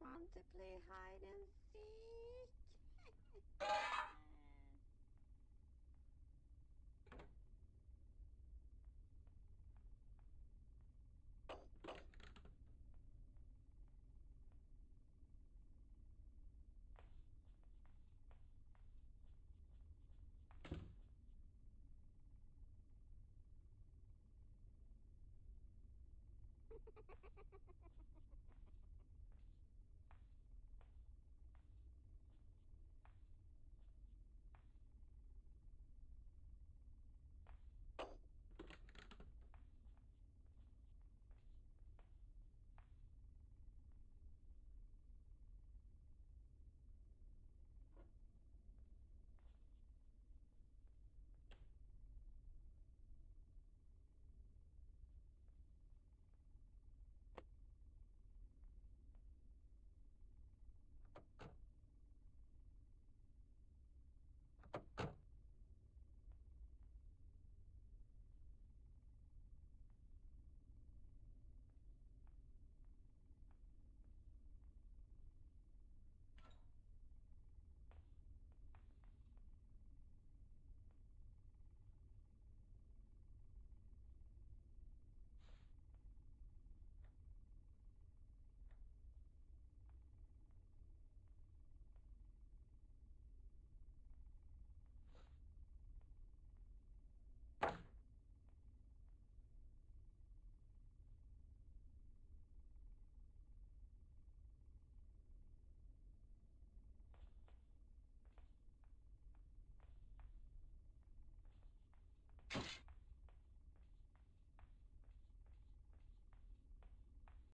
you want to play hide and seek?